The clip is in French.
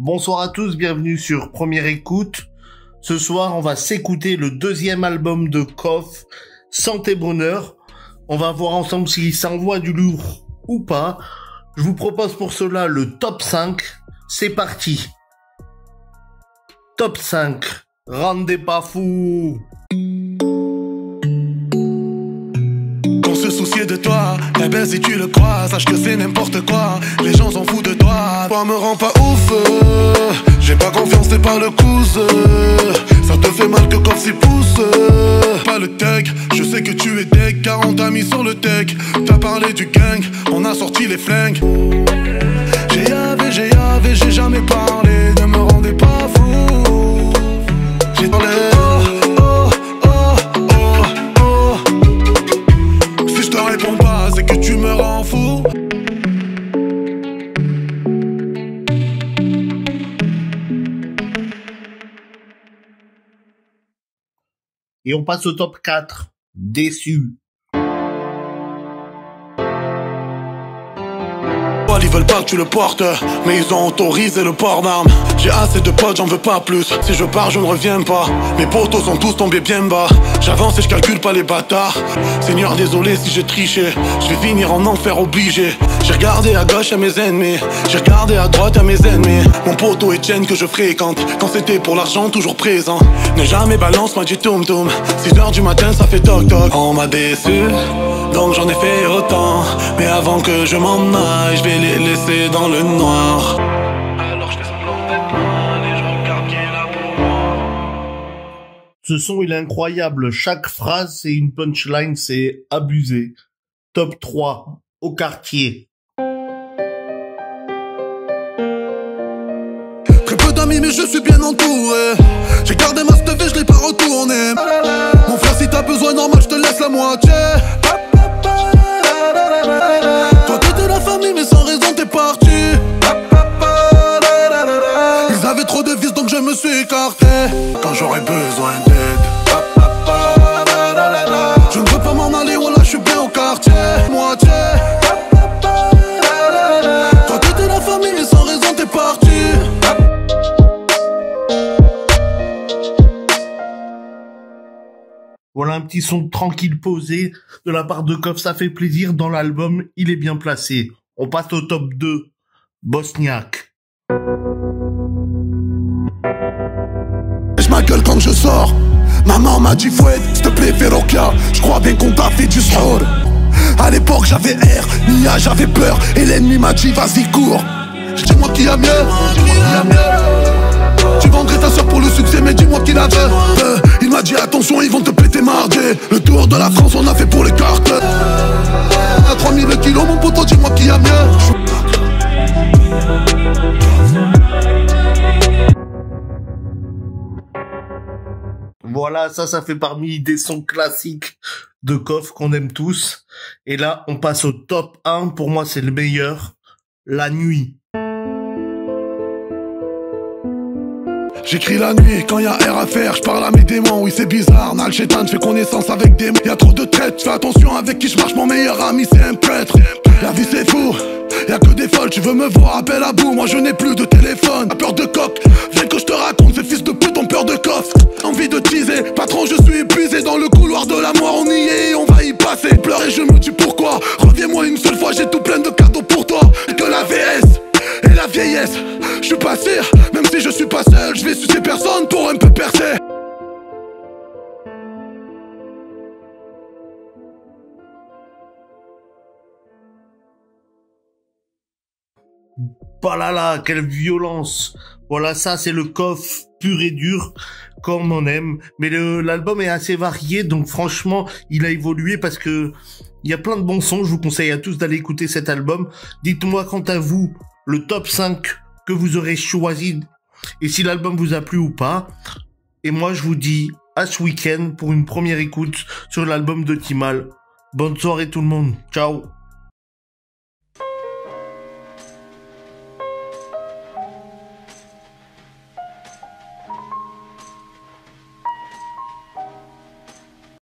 Bonsoir à tous, bienvenue sur Première Écoute. Ce soir, on va s'écouter le deuxième album de Kofs, Santé Bonheur. On va voir ensemble s'il s'envoie du lourd ou pas. Je vous propose pour cela le top 5. C'est parti. Top 5. Rendez pas fou. Soucier de toi, eh ben si tu le crois, sache que c'est n'importe quoi, les gens s'en foutent de toi. Toi me rends pas ouf, j'ai pas confiance, c'est par le couze. Ça te fait mal que Kofs s'y pousse. Pas le tech, je sais que tu es tech, car on t'a mis sur le tech. T'as parlé du gang, on a sorti les flingues. J'ai jamais parlé, ne me rendez pas fou. J'ai dans les... Et on passe au top 4. Déçu. Ils veulent pas que tu le portes, mais ils ont autorisé le port d'armes. J'ai assez de potes, j'en veux pas plus. Si je pars, je ne reviens pas. Mes potos sont tous tombés bien bas. J'avance et je calcule pas les bâtards. Seigneur, désolé si j'ai triché. Je vais finir en enfer obligé. J'ai regardé à gauche à mes ennemis, j'ai regardé à droite à mes ennemis. Mon poteau Etienne que je fréquente, quand c'était pour l'argent, toujours présent. Ne jamais balance, m'a dit toum toum. 6h du matin, ça fait toc toc. On m'a déçu, donc j'en ai fait autant. Mais avant que je m'en aille, je vais les laisser dans le noir. Alors je fais semblant d'être mal et je regarde qui est là pour moi. Ce son il est incroyable, chaque phrase c'est une punchline, c'est abusé. Top 3, au quartier. Mais je suis bien entouré. J'ai gardé ma stuff et je l'ai pas retourné. Mon frère, si t'as besoin, normal, je te laisse la moitié. Toi, t'étais la famille, mais sans raison, t'es parti. Ils avaient trop de vices, donc je me suis écarté. Quand j'aurais besoin d'aide, je ne peux pas m'en aller, voilà, je suis bien au quartier. Moitié. Toi, t'étais la famille, mais sans raison, t'es parti. Voilà un petit son tranquille posé de la part de Kofs, ça fait plaisir. Dans l'album, il est bien placé. On passe au top 2, Bosniaque. Je m'agueule quand je sors. Maman m'a dit fouette, s'il te plaît fais roca. Je crois bien qu'on t'a fait du sahur. À l'époque j'avais air, Nia j'avais peur. Et l'ennemi m'a dit vas-y cours. Dis-moi qui a mieux, tu vas engraisser ta soeur pour le succès, mais dis-moi qui la veut. Il m'a dit attention, ils vont te péter mardi. Le tour de la France, on a fait pour les cartes. À 3000 kilos, mon poteau, dis-moi qui a mieux. Voilà, ça fait parmi des sons classiques de Kofs qu'on aime tous. Et là, on passe au top 1. Pour moi, c'est le meilleur. La nuit. J'écris la nuit quand y'a R à faire, je parle à mes démons, oui c'est bizarre, Nal Shetan, je fais connaissance avec des mecs. Y'a trop de traîtres, fais attention avec qui je marche, mon meilleur ami c'est un prêtre. La vie c'est fou, y'a que des folles, tu veux me voir, appelle à bout, moi je n'ai plus de téléphone. La peur de coq, viens que je te raconte, ces fils de pute ont peur de Kofs. Envie de teaser, patron je suis épuisé, dans le couloir de la mort on y est et on va y passer. Pleure et je me dis pourquoi, reviens-moi une seule fois, j'ai tout plein de cadeaux pour toi. Que la VS et la vieillesse, je suis pas sûr, même si je suis pas seul, je vais sucer personne pour un peu percer. Bah là là, quelle violence. Voilà, ça c'est le Kofs pur et dur, comme on aime. Mais l'album est assez varié, donc franchement, il a évolué parce que il y a plein de bons sons. Je vous conseille à tous d'aller écouter cet album. Dites-moi quant à vous le top 5 que vous aurez choisi et si l'album vous a plu ou pas. Et moi, je vous dis à ce week-end pour une première écoute sur l'album de Timal. Bonne soirée tout le monde. Ciao.